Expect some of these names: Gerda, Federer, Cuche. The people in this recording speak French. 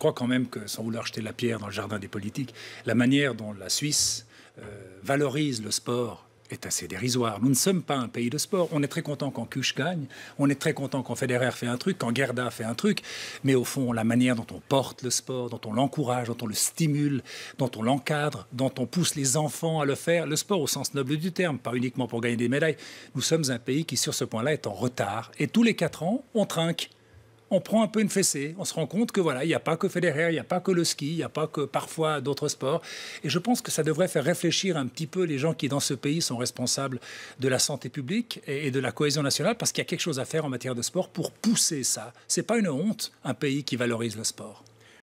Je crois quand même que, sans vouloir jeter la pierre dans le jardin des politiques, la manière dont la Suisse valorise le sport est assez dérisoire. Nous ne sommes pas un pays de sport. On est très content quand Cuche gagne, on est très content quand Federer fait un truc, quand Gerda fait un truc, mais au fond, la manière dont on porte le sport, dont on l'encourage, dont on le stimule, dont on l'encadre, dont on pousse les enfants à le faire, le sport au sens noble du terme, pas uniquement pour gagner des médailles. Nous sommes un pays qui, sur ce point-là, est en retard. Et tous les 4 ans, on trinque. On prend un peu une fessée, on se rend compte que voilà, il n'y a pas que Federer, il n'y a pas que le ski, il n'y a pas que parfois d'autres sports. Et je pense que ça devrait faire réfléchir un petit peu les gens qui, dans ce pays, sont responsables de la santé publique et de la cohésion nationale, parce qu'il y a quelque chose à faire en matière de sport pour pousser ça. Ce n'est pas une honte, un pays qui valorise le sport.